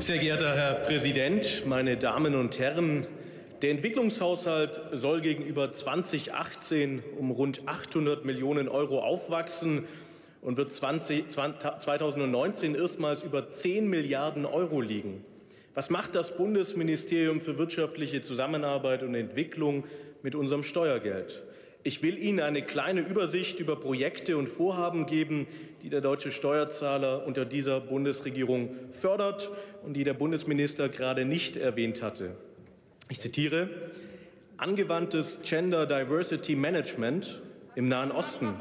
Sehr geehrter Herr Präsident, meine Damen und Herren! Der Entwicklungshaushalt soll gegenüber 2018 um rund 800 Millionen Euro aufwachsen und wird 2019 erstmals über 10 Milliarden Euro liegen. Was macht das Bundesministerium für wirtschaftliche Zusammenarbeit und Entwicklung mit unserem Steuergeld? Ich will Ihnen eine kleine Übersicht über Projekte und Vorhaben geben, die der deutsche Steuerzahler unter dieser Bundesregierung fördert und die der Bundesminister gerade nicht erwähnt hatte. Ich zitiere: angewandtes Gender Diversity Management im Nahen Osten,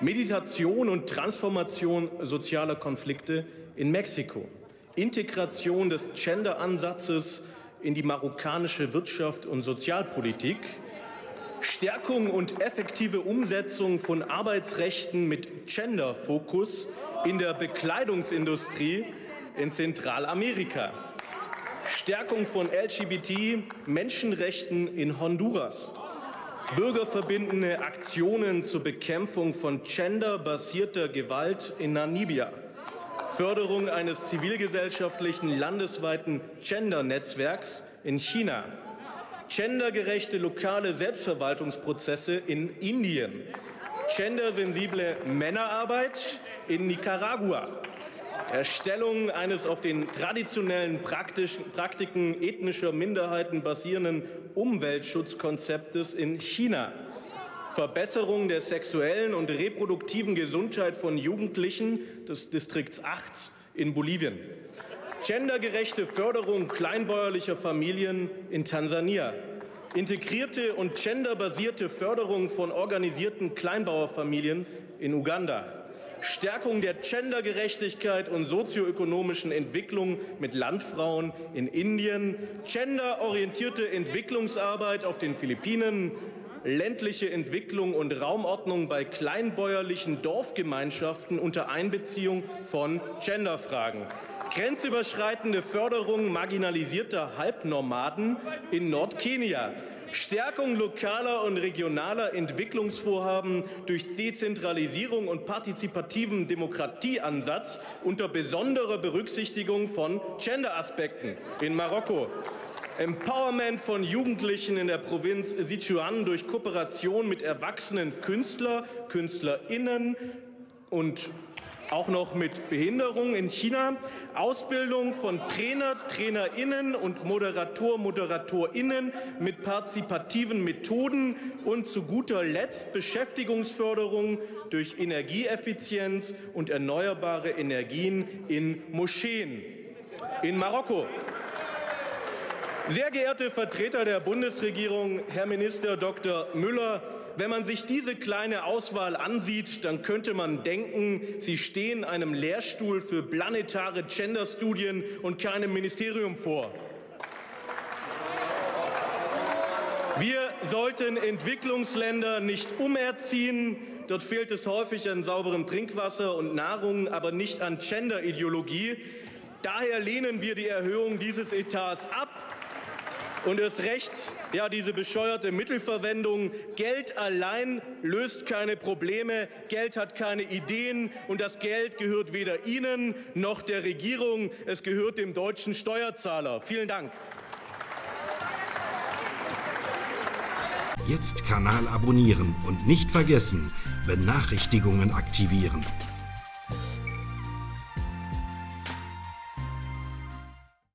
Meditation und Transformation sozialer Konflikte in Mexiko, Integration des Gender-Ansatzes in die marokkanische Wirtschaft und Sozialpolitik, Stärkung und effektive Umsetzung von Arbeitsrechten mit Gender-Fokus in der Bekleidungsindustrie in Zentralamerika, Stärkung von LGBT-Menschenrechten in Honduras, bürgerverbindende Aktionen zur Bekämpfung von genderbasierter Gewalt in Namibia, Förderung eines zivilgesellschaftlichen landesweiten Gender-Netzwerks in China, gendergerechte lokale Selbstverwaltungsprozesse in Indien, gendersensible Männerarbeit in Nicaragua, Erstellung eines auf den traditionellen Praktiken ethnischer Minderheiten basierenden Umweltschutzkonzeptes in China, Verbesserung der sexuellen und reproduktiven Gesundheit von Jugendlichen des Distrikts 8 in Bolivien, gendergerechte Förderung kleinbäuerlicher Familien in Tansania, integrierte und genderbasierte Förderung von organisierten Kleinbauerfamilien in Uganda, Stärkung der Gendergerechtigkeit und sozioökonomischen Entwicklung mit Landfrauen in Indien, genderorientierte Entwicklungsarbeit auf den Philippinen, ländliche Entwicklung und Raumordnung bei kleinbäuerlichen Dorfgemeinschaften unter Einbeziehung von Genderfragen, grenzüberschreitende Förderung marginalisierter Halbnomaden in Nordkenia, Stärkung lokaler und regionaler Entwicklungsvorhaben durch Dezentralisierung und partizipativen Demokratieansatz unter besonderer Berücksichtigung von Genderaspekten in Marokko, Empowerment von Jugendlichen in der Provinz Sichuan durch Kooperation mit erwachsenen KünstlerInnen und auch noch mit Behinderung in China, Ausbildung von TrainerInnen und ModeratorInnen mit partizipativen Methoden und zu guter Letzt Beschäftigungsförderung durch Energieeffizienz und erneuerbare Energien in Moscheen in Marokko. Sehr geehrte Vertreter der Bundesregierung, Herr Minister Dr. Müller, wenn man sich diese kleine Auswahl ansieht, dann könnte man denken, Sie stehen einem Lehrstuhl für planetare Genderstudien und keinem Ministerium vor. Wir sollten Entwicklungsländer nicht umerziehen. Dort fehlt es häufig an sauberem Trinkwasser und Nahrung, aber nicht an Genderideologie. Daher lehnen wir die Erhöhung dieses Etats ab. Und erst recht, ja, diese bescheuerte Mittelverwendung. Geld allein löst keine Probleme, Geld hat keine Ideen und das Geld gehört weder Ihnen noch der Regierung, es gehört dem deutschen Steuerzahler. Vielen Dank. Jetzt Kanal abonnieren und nicht vergessen, Benachrichtigungen aktivieren.